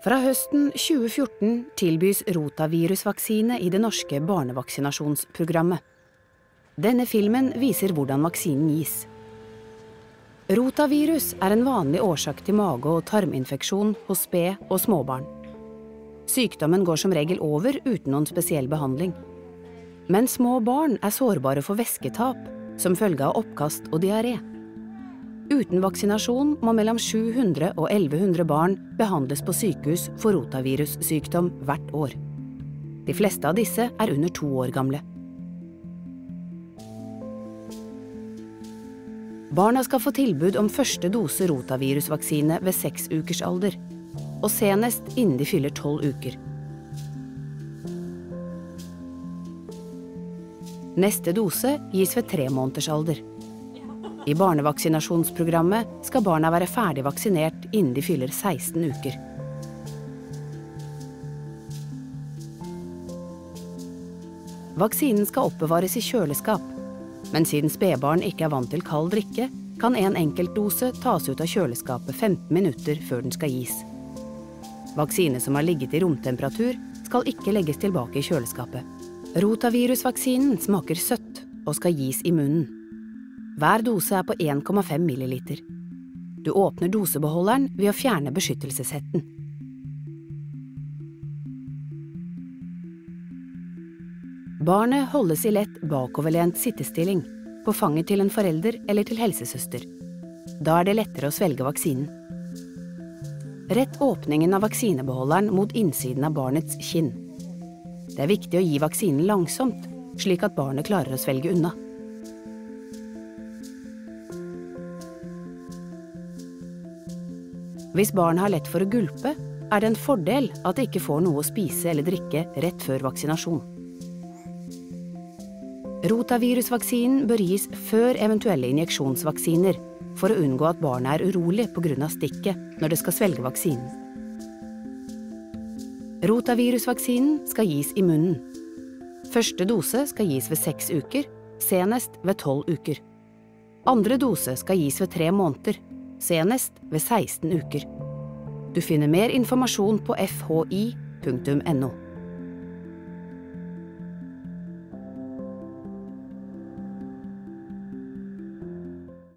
Fra høsten 2014 tilbys rotavirusvaksine i det norske barnevaksinasjonsprogrammet. Denne filmen viser hvordan vaksinen gis. Rotavirus er en vanlig årsak til mage- og tarminfeksjon hos sped- og småbarn. Sykdommen går som regel over uten noen spesiell behandling. Men små barn er sårbare for væsketap, som følge av oppkast og diaré. Uten vaksinasjon må mellom 700 og 1100 barn behandles på sykehus for rotavirussykdom hvert år. De fleste av disse er under 2 år gamle. Barna skal få tilbud om første dose rotavirusvaksine ved 6 ukers alder, og senest innen de fyller 12 uker. Neste dose gis ved 3 måneders alder. I barnevaksinasjonsprogrammet skal barna være ferdig vaksinert innen de fyller 16 uker. Vaksinen skal oppbevares i kjøleskap, men siden spedbarn ikke er vant til kald drikke, kan en enkeltdose tas ut av kjøleskapet 15 minutter før den skal gis. Vaksine som har ligget i romtemperatur skal ikke legges tilbake i kjøleskapet. Rotavirusvaksinen smaker søtt og skal gis i munnen. Hver dose er på 1,5 milliliter. Du åpner dosebeholderen ved å fjerne beskyttelseshetten. Barnet holdes i lett bakoverlent sittestilling, på fanget til en forelder eller til helsesøster. Da er det lettere å svelge vaksinen. Rett åpningen av vaksinebeholderen mot innsiden av barnets kinn. Det er viktig å gi vaksinen langsomt, slik at barnet klarer å svelge unna. Hvis barnet har lett for å gulpe, er det en fordel at det ikke får noe å spise eller drikke rett før vaksinasjon. Rotavirusvaksinen bør gis før eventuelle injeksjonsvaksiner, for å unngå at barnet er urolig på grunn av stikket når det skal svelge vaksinen. Rotavirusvaksinen skal gis i munnen. Første dose skal gis ved 6 uker, senest ved 12 uker. Andre dose skal gis ved 3 måneder, senest ved 16 uker. Du finner mer informasjon på fhi.no.